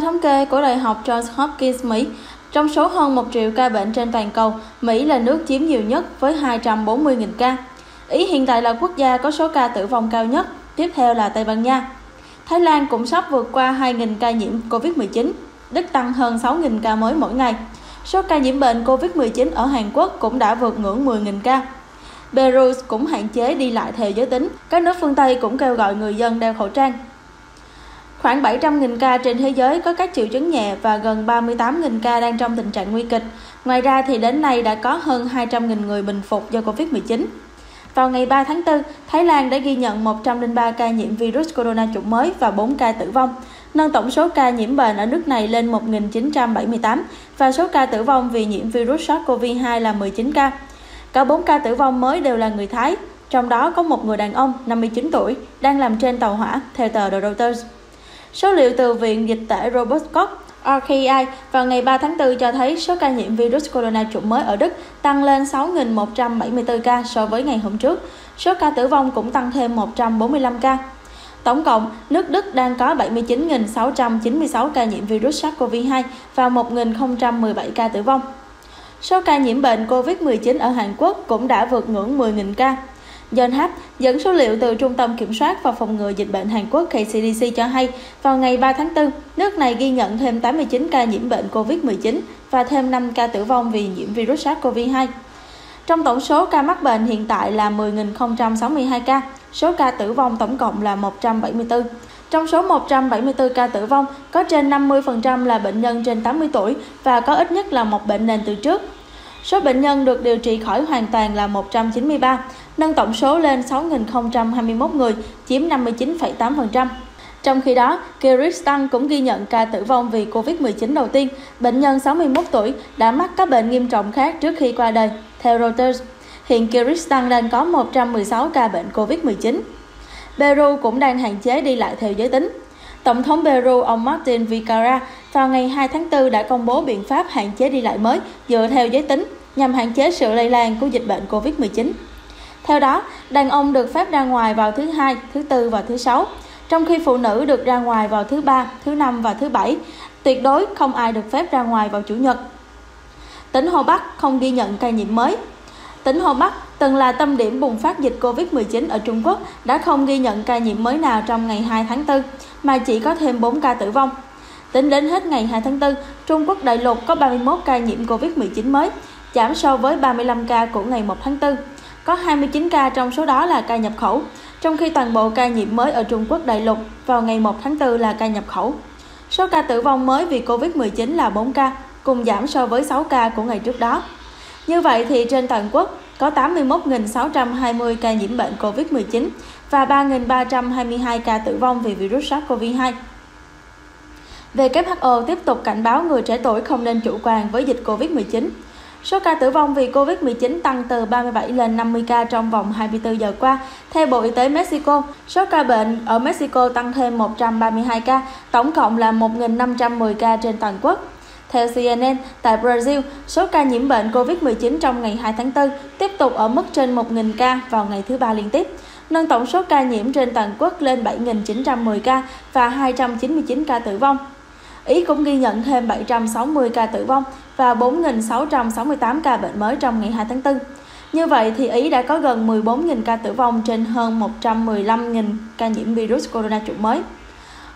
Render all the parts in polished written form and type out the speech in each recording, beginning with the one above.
Theo thống kê của Đại học Johns Hopkins Mỹ, trong số hơn 1 triệu ca bệnh trên toàn cầu, Mỹ là nước chiếm nhiều nhất với 240.000 ca. Ý hiện tại là quốc gia có số ca tử vong cao nhất, tiếp theo là Tây Ban Nha. Thái Lan cũng sắp vượt qua 2.000 ca nhiễm COVID-19, Đức tăng hơn 6.000 ca mới mỗi ngày. Số ca nhiễm bệnh COVID-19 ở Hàn Quốc cũng đã vượt ngưỡng 10.000 ca. Peru cũng hạn chế đi lại theo giới tính. Các nước phương Tây cũng kêu gọi người dân đeo khẩu trang. Khoảng 700.000 ca trên thế giới có các triệu chứng nhẹ và gần 38.000 ca đang trong tình trạng nguy kịch. Ngoài ra thì đến nay đã có hơn 200.000 người bình phục do COVID-19. Vào ngày 3 tháng 4, Thái Lan đã ghi nhận 103 ca nhiễm virus corona chủng mới và 4 ca tử vong, nâng tổng số ca nhiễm bệnh ở nước này lên 1.978 và số ca tử vong vì nhiễm virus SARS-CoV-2 là 19 ca. Cả 4 ca tử vong mới đều là người Thái, trong đó có một người đàn ông 59 tuổi đang làm trên tàu hỏa, theo tờ The Reuters. Số liệu từ Viện Dịch tễ Robert Koch, RKI vào ngày 3 tháng 4 cho thấy số ca nhiễm virus corona chủng mới ở Đức tăng lên 6.174 ca so với ngày hôm trước. Số ca tử vong cũng tăng thêm 145 ca. Tổng cộng, nước Đức đang có 79.696 ca nhiễm virus SARS-CoV-2 và 1.017 ca tử vong. Số ca nhiễm bệnh COVID-19 ở Hàn Quốc cũng đã vượt ngưỡng 10.000 ca. Johns Hopkins dẫn số liệu từ Trung tâm Kiểm soát và Phòng ngừa Dịch bệnh Hàn Quốc KCDC cho hay, vào ngày 3 tháng 4, nước này ghi nhận thêm 89 ca nhiễm bệnh COVID-19 và thêm 5 ca tử vong vì nhiễm virus SARS-CoV-2. Trong tổng số ca mắc bệnh hiện tại là 10.062 ca, số ca tử vong tổng cộng là 174. Trong số 174 ca tử vong, có trên 50% là bệnh nhân trên 80 tuổi và có ít nhất là một bệnh nền từ trước. Số bệnh nhân được điều trị khỏi hoàn toàn là 193, nâng tổng số lên 6.021 người, chiếm 59,8%. Trong khi đó, Kiribati cũng ghi nhận ca tử vong vì COVID-19 đầu tiên, bệnh nhân 61 tuổi đã mắc các bệnh nghiêm trọng khác trước khi qua đời, theo Reuters. Hiện Kiribati đang có 116 ca bệnh COVID-19. Peru cũng đang hạn chế đi lại theo giới tính. Tổng thống Peru ông Martín Vizcarra vào ngày 2 tháng 4 đã công bố biện pháp hạn chế đi lại mới dựa theo giới tính nhằm hạn chế sự lây lan của dịch bệnh COVID-19. Theo đó, đàn ông được phép ra ngoài vào thứ Hai, thứ Tư và thứ Sáu, trong khi phụ nữ được ra ngoài vào thứ Ba, thứ Năm và thứ Bảy. Tuyệt đối không ai được phép ra ngoài vào Chủ nhật. Tỉnh Hồ Bắc không ghi nhận ca nhiễm mới. Tỉnh Hồ Bắc từng là tâm điểm bùng phát dịch COVID-19 ở Trung Quốc đã không ghi nhận ca nhiễm mới nào trong ngày 2 tháng 4, mà chỉ có thêm 4 ca tử vong. Tính đến hết ngày 2 tháng 4, Trung Quốc đại lục có 31 ca nhiễm COVID-19 mới, giảm so với 35 ca của ngày 1 tháng 4. Có 29 ca trong số đó là ca nhập khẩu, trong khi toàn bộ ca nhiễm mới ở Trung Quốc đại lục vào ngày 1 tháng 4 là ca nhập khẩu. Số ca tử vong mới vì COVID-19 là 4 ca, cùng giảm so với 6 ca của ngày trước đó. Như vậy thì trên toàn quốc có 81.620 ca nhiễm bệnh COVID-19 và 3.322 ca tử vong vì virus SARS-CoV-2. WHO tiếp tục cảnh báo người trẻ tuổi không nên chủ quan với dịch COVID-19. Số ca tử vong vì COVID-19 tăng từ 37 lên 50 ca trong vòng 24 giờ qua, theo Bộ Y tế Mexico. Số ca bệnh ở Mexico tăng thêm 132 ca, tổng cộng là 1.510 ca trên toàn quốc. Theo CNN, tại Brazil, số ca nhiễm bệnh COVID-19 trong ngày 2 tháng 4 tiếp tục ở mức trên 1.000 ca vào ngày thứ Ba liên tiếp, nâng tổng số ca nhiễm trên toàn quốc lên 7.910 ca và 299 ca tử vong. Ý cũng ghi nhận thêm 760 ca tử vong và 4.668 ca bệnh mới trong ngày 2 tháng 4. Như vậy thì Ý đã có gần 14.000 ca tử vong trên hơn 115.000 ca nhiễm virus corona chủng mới.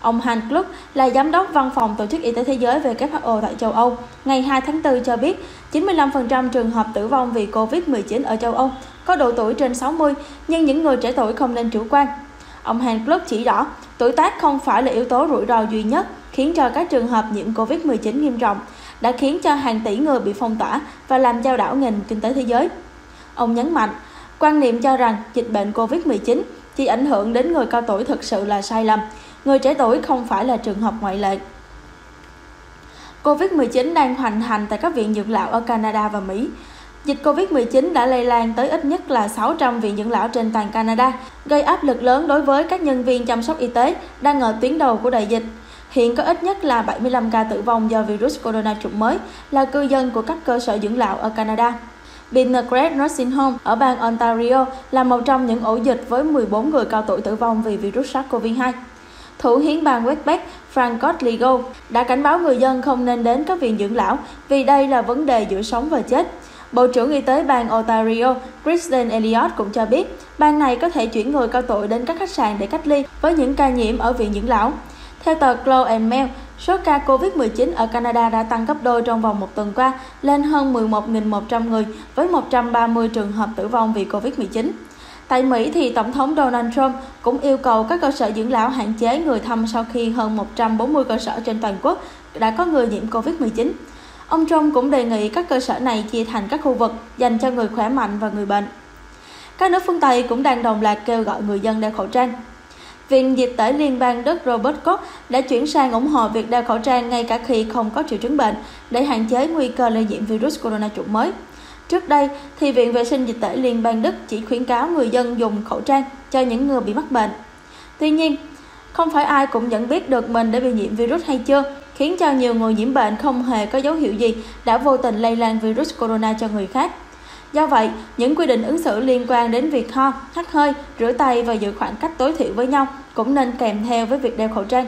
Ông Hans Kluge là Giám đốc Văn phòng Tổ chức Y tế Thế giới WHO tại châu Âu, ngày 2 tháng 4 cho biết 95% trường hợp tử vong vì COVID-19 ở châu Âu có độ tuổi trên 60, nhưng những người trẻ tuổi không nên chủ quan. Ông Hans Kluge chỉ rõ, tuổi tác không phải là yếu tố rủi ro duy nhất khiến cho các trường hợp nhiễm COVID-19 nghiêm trọng, đã khiến cho hàng tỷ người bị phong tỏa và làm chao đảo nền kinh tế thế giới. Ông nhấn mạnh, quan niệm cho rằng dịch bệnh COVID-19 chỉ ảnh hưởng đến người cao tuổi thực sự là sai lầm. Người trẻ tuổi không phải là trường hợp ngoại lệ. COVID-19 đang hoành hành tại các viện dưỡng lão ở Canada và Mỹ. Dịch COVID-19 đã lây lan tới ít nhất là 600 viện dưỡng lão trên toàn Canada, gây áp lực lớn đối với các nhân viên chăm sóc y tế đang ở tuyến đầu của đại dịch. Hiện có ít nhất là 75 ca tử vong do virus corona chủng mới là cư dân của các cơ sở dưỡng lão ở Canada. Bindergrad Nursing Home ở bang Ontario là một trong những ổ dịch với 14 người cao tuổi tử vong vì virus SARS-CoV-2. Thủ hiến bang Quebec Frank Giguère đã cảnh báo người dân không nên đến các viện dưỡng lão vì đây là vấn đề giữa sống và chết. Bộ trưởng Y tế bang Ontario Kristen Elliot cũng cho biết bang này có thể chuyển người cao tuổi đến các khách sạn để cách ly với những ca nhiễm ở viện dưỡng lão. Theo tờ Globe and Mail, số ca Covid-19 ở Canada đã tăng gấp đôi trong vòng một tuần qua, lên hơn 11.100 người với 130 trường hợp tử vong vì Covid-19. Tại Mỹ thì Tổng thống Donald Trump cũng yêu cầu các cơ sở dưỡng lão hạn chế người thăm sau khi hơn 140 cơ sở trên toàn quốc đã có người nhiễm Covid-19. Ông Trump cũng đề nghị các cơ sở này chia thành các khu vực dành cho người khỏe mạnh và người bệnh. Các nước phương Tây cũng đang đồng loạt kêu gọi người dân đeo khẩu trang. Viện Dịch tễ Liên bang Đức Robert Koch đã chuyển sang ủng hộ việc đeo khẩu trang ngay cả khi không có triệu chứng bệnh để hạn chế nguy cơ lây nhiễm virus corona chủng mới. Trước đây, thì Viện Vệ sinh Dịch tễ Liên bang Đức chỉ khuyến cáo người dân dùng khẩu trang cho những người bị mắc bệnh. Tuy nhiên, không phải ai cũng nhận biết được mình đã bị nhiễm virus hay chưa, khiến cho nhiều người nhiễm bệnh không hề có dấu hiệu gì đã vô tình lây lan virus corona cho người khác. Do vậy, những quy định ứng xử liên quan đến việc ho, hắt hơi, rửa tay và giữ khoảng cách tối thiểu với nhau cũng nên kèm theo với việc đeo khẩu trang.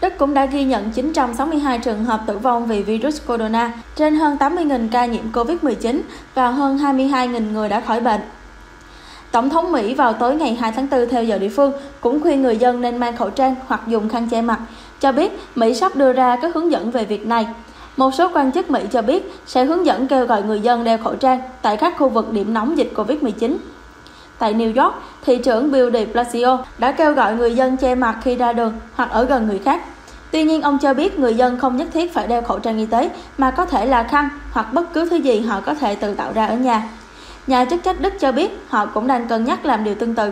Đức cũng đã ghi nhận 962 trường hợp tử vong vì virus corona, trên hơn 80.000 ca nhiễm Covid-19 và hơn 22.000 người đã khỏi bệnh. Tổng thống Mỹ vào tối ngày 2 tháng 4 theo giờ địa phương cũng khuyên người dân nên mang khẩu trang hoặc dùng khăn che mặt, cho biết Mỹ sắp đưa ra các hướng dẫn về việc này. Một số quan chức Mỹ cho biết sẽ hướng dẫn kêu gọi người dân đeo khẩu trang tại các khu vực điểm nóng dịch Covid-19. Tại New York, thị trưởng Bill de Blasio đã kêu gọi người dân che mặt khi ra đường hoặc ở gần người khác. Tuy nhiên, ông cho biết người dân không nhất thiết phải đeo khẩu trang y tế mà có thể là khăn hoặc bất cứ thứ gì họ có thể tự tạo ra ở nhà. Nhà chức trách Đức cho biết họ cũng đang cân nhắc làm điều tương tự.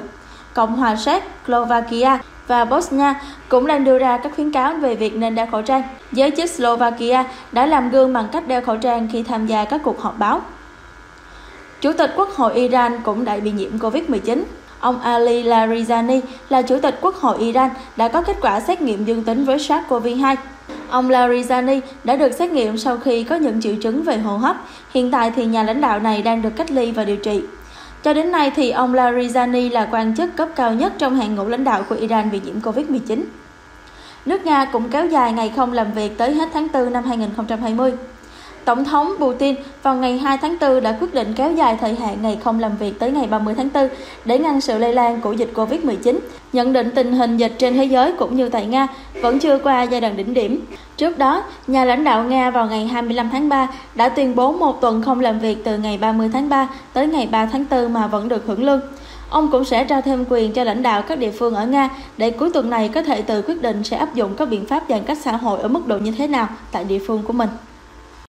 Cộng hòa Séc, Slovakia và Bosnia cũng đang đưa ra các khuyến cáo về việc nên đeo khẩu trang. Giới chức Slovakia đã làm gương bằng cách đeo khẩu trang khi tham gia các cuộc họp báo. Chủ tịch Quốc hội Iran cũng đã bị nhiễm Covid-19. Ông Ali Larijani là Chủ tịch Quốc hội Iran đã có kết quả xét nghiệm dương tính với SARS-CoV-2. Ông Larijani đã được xét nghiệm sau khi có những triệu chứng về hô hấp. Hiện tại thì nhà lãnh đạo này đang được cách ly và điều trị. Cho đến nay thì ông Larijani là quan chức cấp cao nhất trong hàng ngũ lãnh đạo của Iran bị nhiễm Covid-19. Nước Nga cũng kéo dài ngày không làm việc tới hết tháng 4 năm 2020. Tổng thống Putin vào ngày 2 tháng 4 đã quyết định kéo dài thời hạn ngày không làm việc tới ngày 30 tháng 4 để ngăn sự lây lan của dịch Covid-19. Nhận định tình hình dịch trên thế giới cũng như tại Nga vẫn chưa qua giai đoạn đỉnh điểm. Trước đó, nhà lãnh đạo Nga vào ngày 25 tháng 3 đã tuyên bố một tuần không làm việc từ ngày 30 tháng 3 tới ngày 3 tháng 4 mà vẫn được hưởng lương. Ông cũng sẽ trao thêm quyền cho lãnh đạo các địa phương ở Nga để cuối tuần này có thể tự quyết định sẽ áp dụng các biện pháp giãn cách xã hội ở mức độ như thế nào tại địa phương của mình.